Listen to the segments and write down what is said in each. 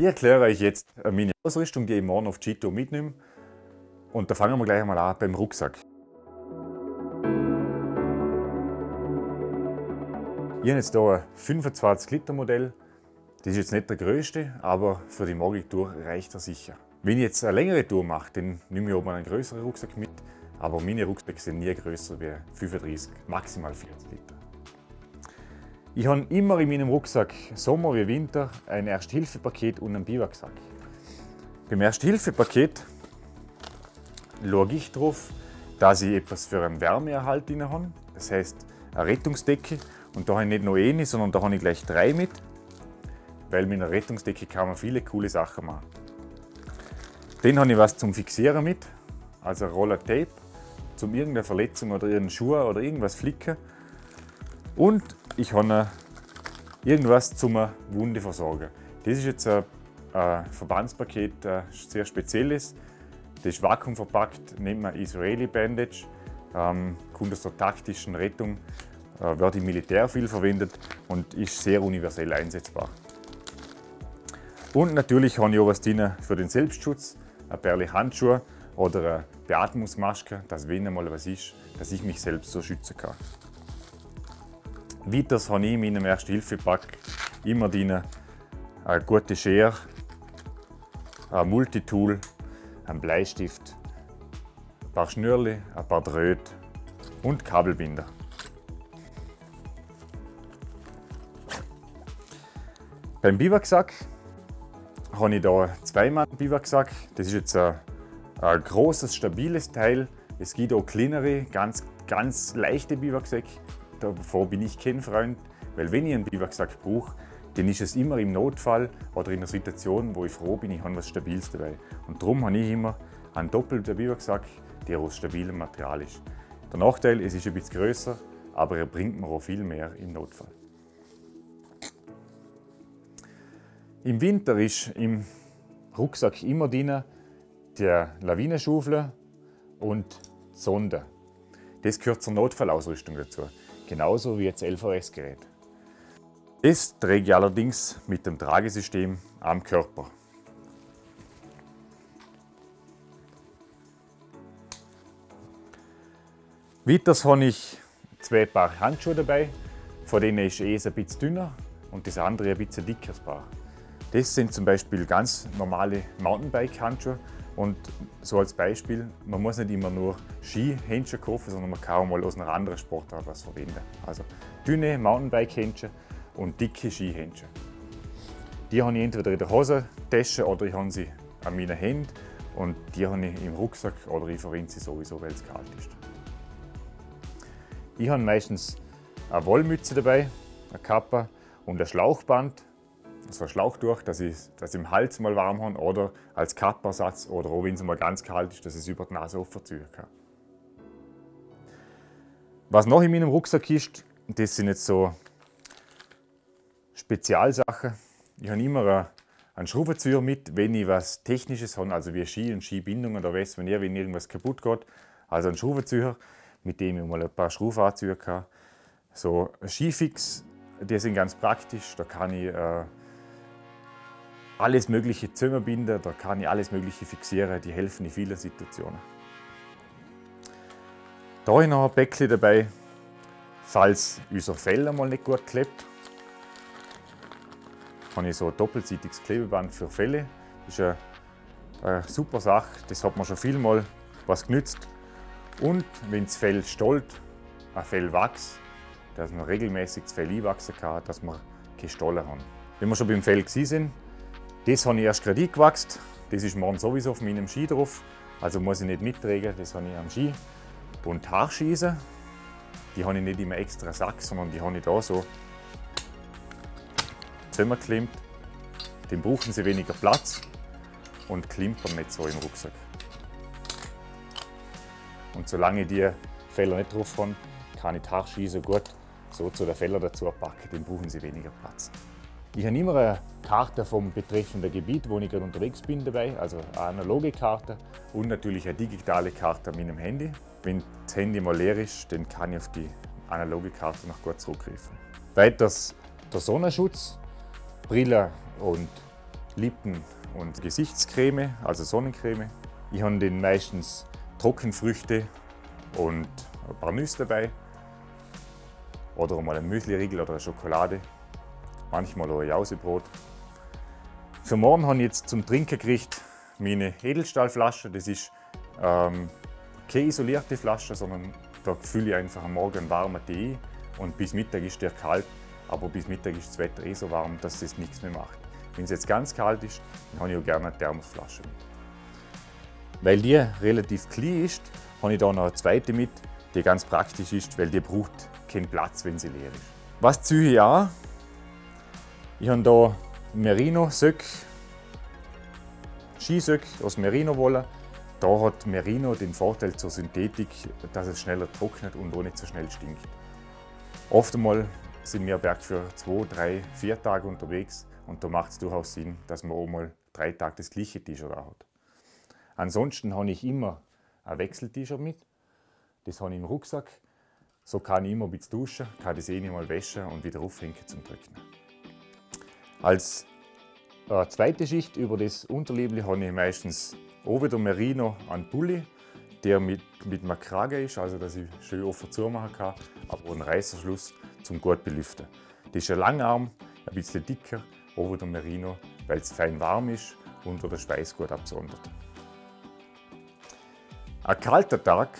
Ich erkläre euch jetzt meine Ausrüstung, die ich morgen auf Chito mitnehme. Und da fangen wir gleich einmal an beim Rucksack. Ich habe jetzt hier ein 25 Liter Modell. Das ist jetzt nicht der größte, aber für die Morgentour reicht er sicher. Wenn ich jetzt eine längere Tour mache, dann nehme ich oben einen größeren Rucksack mit. Aber meine Rucksäcke sind nie größer wie 35, maximal 40 Liter. Ich habe immer in meinem Rucksack, Sommer wie Winter, ein Erste-Hilfe-Paket und einen Biwaksack. Beim Erste-Hilfe-Paket schaue ich darauf, dass ich etwas für einen Wärmeerhalt drin habe. Das heißt eine Rettungsdecke. Und da habe ich nicht nur eine, sondern da habe ich gleich drei mit. Weil mit einer Rettungsdecke kann man viele coole Sachen machen. Dann habe ich was zum Fixieren mit, also Roller Tape, zum irgendeiner Verletzung oder irgendeinen Schuh oder irgendwas flicken. Und ich habe irgendwas zum Wunde versorgen. Das ist jetzt ein Verbandspaket, ein sehr spezielles. Das ist vakuumverpackt, nennt man Israeli Bandage, kommt aus der taktischen Rettung, wird im Militär viel verwendet und ist sehr universell einsetzbar. Und natürlich habe ich auch was drin für den Selbstschutz, eine Perle Handschuhe oder eine Beatmungsmaske, dass wenn einmal was ist, dass ich mich selbst so schützen kann. Weiters habe ich in meinem Erste-Hilfe-Pack immer drin eine gute Schere, ein Multitool, ein Bleistift, ein paar Schnürli, ein paar Drähte und Kabelbinder. Beim Biwaksack habe ich hier zweimal einen Biwaksack. Das ist jetzt ein großes, stabiles Teil. Es gibt auch kleinere, ganz leichte Biwaksäcke. Davor bin ich kein Freund, weil wenn ich einen Biwaksack brauche, dann ist es immer im Notfall oder in einer Situation, wo ich froh bin, ich habe was Stabiles dabei. Und darum habe ich immer einen doppelten Biwaksack, der aus stabilem Material ist. Der Nachteil, es ist ein bisschen größer, aber er bringt mir auch viel mehr im Notfall. Im Winter ist im Rucksack immer drin der Lawinenschaufel und die Sonde. Das gehört zur Notfallausrüstung dazu, genauso wie das LVS-Gerät. Das trage ich allerdings mit dem Tragesystem am Körper. Weiters habe ich zwei Paar Handschuhe dabei, von denen ist eines ein bisschen dünner und das andere ein bisschen dickeres Paar. Das sind zum Beispiel ganz normale Mountainbike-Handschuhe. Und so als Beispiel, man muss nicht immer nur Ski-Handschuhe kaufen, sondern man kann auch mal aus einer anderen Sportart was verwenden. Also dünne Mountainbike-Handschuhe und dicke Ski-Handschuhe. Die habe ich entweder in der Hosentasche oder ich habe sie an meiner Hand und die habe ich im Rucksack oder ich verwende sie sowieso, weil es kalt ist. Ich habe meistens eine Wollmütze dabei, eine Kappe und ein Schlauchband. So ein Schlauch durch, dass ich es im Hals mal warm habe oder als Kappersatz oder auch wenn es mal ganz kalt ist, dass ich es über die Nase aufziehen kann. Was noch in meinem Rucksack ist, das sind jetzt so Spezialsachen. Ich habe immer einen Schraubenzieher mit, wenn ich was Technisches habe, also wie Ski und Skibindung oder was, wenn irgendwas kaputt geht. Also einen Schraubenzieher, mit dem ich mal ein paar Schrauben anziehen kann. So Skifix, die sind ganz praktisch, da kann ich alles mögliche zusammenbinden, da kann ich alles mögliche fixieren, die helfen in vielen Situationen. Da habe ich noch ein Päckchen dabei, falls unser Fell einmal nicht gut klebt. Da habe ich so ein doppelseitiges Klebeband für Felle. Das ist eine super Sache, das hat mir schon vielmal was genützt. Und wenn das Fell stollt, ein Fellwachs, dass man regelmäßig das Fell einwachsen kann, dass wir gestohlen haben. Wenn wir schon beim Fell waren, das habe ich erst gerade eingewachsen. Das ist morgen sowieso auf meinem Ski drauf, also muss ich nicht mittragen, das habe ich am Ski. Und Haarschießen, die habe ich nicht in einem extra Sack, sondern die habe ich da so zusammengeklemmt. Dann brauchen sie weniger Platz und klimpern nicht so im Rucksack. Und solange ich die Fäller nicht drauf habe, kann ich die Haarschießen gut so zu den Fellern dazu packen, dann brauchen sie weniger Platz. Ich habe immer eine Karte vom betreffenden Gebiet, wo ich gerade unterwegs bin dabei, also eine analoge Karte und natürlich eine digitale Karte an meinem Handy. Wenn das Handy mal leer ist, dann kann ich auf die analoge Karte noch gut zurückgreifen. Weiters der Sonnenschutz, Brille und Lippen- und Gesichtscreme, also Sonnencreme. Ich habe den meistens Trockenfrüchte und ein paar Nüsse dabei. Oder einmal ein Müsliriegel oder eine Schokolade. Manchmal auch ein Jausebrot. Für morgen habe ich jetzt zum Trinken gekriegt meine Edelstahlflasche. Das ist keine isolierte Flasche, sondern da fülle ich einfach am Morgen einen warmen Tee und bis Mittag ist der kalt. Aber bis Mittag ist das Wetter eh so warm, dass das nichts mehr macht. Wenn es jetzt ganz kalt ist, dann habe ich auch gerne eine Thermosflasche mit. Weil die relativ klein ist, habe ich da noch eine zweite mit, die ganz praktisch ist, weil die braucht keinen Platz, wenn sie leer ist. Was ziehe ich an? Ich habe hier Merino-Söcke, Skisöcke aus Merino-Wolle. Da hat Merino den Vorteil zur Synthetik, dass es schneller trocknet und auch nicht so schnell stinkt. Oftmals sind wir Bergführer für 2, 3, 4 Tage unterwegs und da macht es durchaus Sinn, dass man auch mal 3 Tage das gleiche T-Shirt hat. Ansonsten habe ich immer ein Wechsel-T-Shirt mit, das habe ich im Rucksack. So kann ich immer ein bisschen duschen, kann das eh nicht mal waschen und wieder aufhängen zum Trocknen. Als zweite Schicht über das Unterliebli habe ich meistens auch wieder Merino an Pulli, der mit Makrage ist, also dass ich schön offen zumachen kann, aber einen Reißverschluss zum gut belüften. Das ist ein Langarm, ein bisschen dicker, auch wieder Merino, weil es fein warm ist und der Schweiß gut absondert. An kalten Tag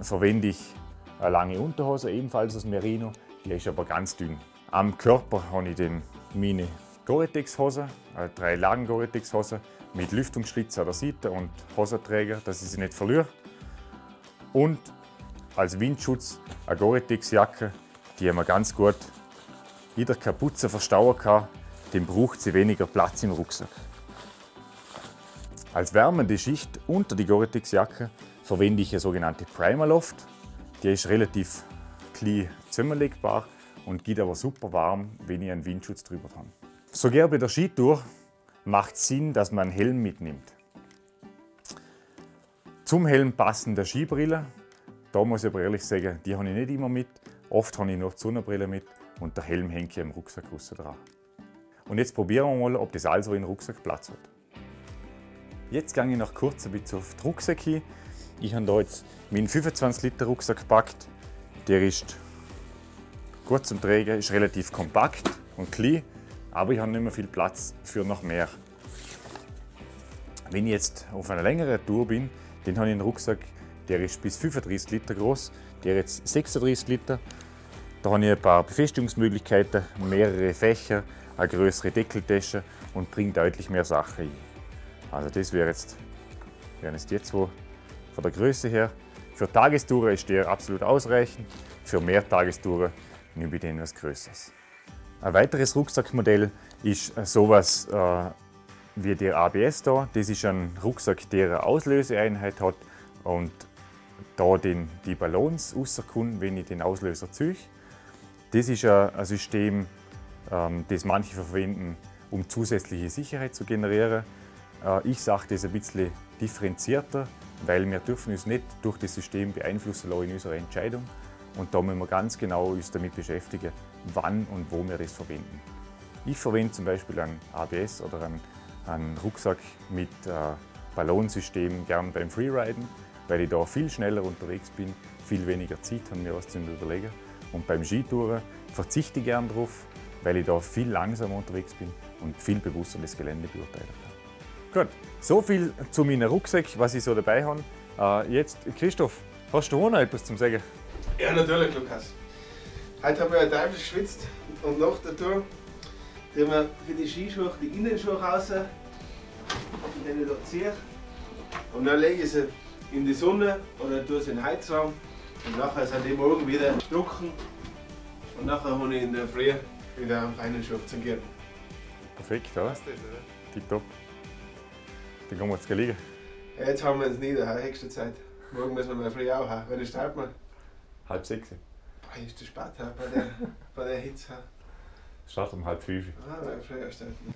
verwende ich eine lange Unterhose, ebenfalls aus Merino, die ist aber ganz dünn. Am Körper habe ich dann meine GORETEX-Hose, eine 3-Lagen GORETEX-Hose mit Lüftungsschlitz an der Seite und Hosenträger, dass ich sie nicht verliere. Und als Windschutz eine GORETEX-Jacke, die man ganz gut in der Kapuze verstauen kann, dann braucht sie weniger Platz im Rucksack. Als wärmende Schicht unter die GORETEX-Jacke verwende ich eine sogenannte Primaloft. Die ist relativ klein zusammenlegbar und geht aber super warm, wenn ich einen Windschutz drüber habe. Sogar bei der Skitour macht es Sinn, dass man einen Helm mitnimmt. Zum Helm passen die Skibrille. Da muss ich aber ehrlich sagen, die habe ich nicht immer mit. Oft habe ich noch die Sonnenbrille mit und der Helm hängt am Rucksack dran. Und jetzt probieren wir mal, ob das also in den Rucksack Platz hat. Jetzt gehe ich noch kurz ein bisschen auf den Rucksack hin. Ich habe hier jetzt meinen 25 Liter Rucksack gepackt. Der ist gut zum Tragen, ist relativ kompakt und klein, aber ich habe nicht mehr viel Platz für noch mehr. Wenn ich jetzt auf einer längeren Tour bin, dann habe ich einen Rucksack, der ist bis 35 Liter groß, der jetzt 36 Liter. Da habe ich ein paar Befestigungsmöglichkeiten, mehrere Fächer, eine größere Deckeltasche und bringe deutlich mehr Sachen ein. Also das wären jetzt die zwei von der Größe her. Für Tagestouren ist der absolut ausreichend, für mehr Tagestouren nehme ich den was Größeres. Ein weiteres Rucksackmodell ist sowas wie der ABS da. Das ist ein Rucksack, der eine Auslöseeinheit hat und da die Ballons rauskommen, wenn ich den Auslöser ziehe. Das ist ein System, das manche verwenden, um zusätzliche Sicherheit zu generieren. Ich sage das ein bisschen differenzierter, weil wir dürfen uns nicht durch das System beeinflussen lassen in unserer Entscheidung. Und da müssen wir ganz genau uns damit beschäftigen, wann und wo wir das verwenden. Ich verwende zum Beispiel einen ABS oder einen Rucksack mit Ballonsystem gern beim Freeriden, weil ich da viel schneller unterwegs bin, viel weniger Zeit habe, mir was zu überlegen. Und beim Skitouren verzichte ich gern drauf, weil ich da viel langsamer unterwegs bin und viel bewusster das Gelände beurteilen kann. Gut, so viel zu meinem Rucksack, was ich so dabei habe. Jetzt, Christoph, hast du auch noch etwas zu sagen? Ja, natürlich, Lukas. Heute habe ich einen Teufel geschwitzt und nach der Tour tun wir für die Skischuhe die Innenschuhe raus, die ich da ziehe. Und dann lege ich sie in die Sonne oder tue sie in den Heizraum. Und nachher sind die morgen wieder trocken. Und nachher habe ich in der Früh wieder einen feinen Schuh zu gehen. Perfekt, oder? Passt das, oder? Tipptopp. Dann gehen wir jetzt liegen. Ja, jetzt haben wir uns nie daheim, höchste Zeit. Morgen müssen wir in der Früh auch haben, weil dann starten wir. Halb 6. Boah, ist zu spät bei der Hitze. Start um halb 5. Ah, nein, früher starten.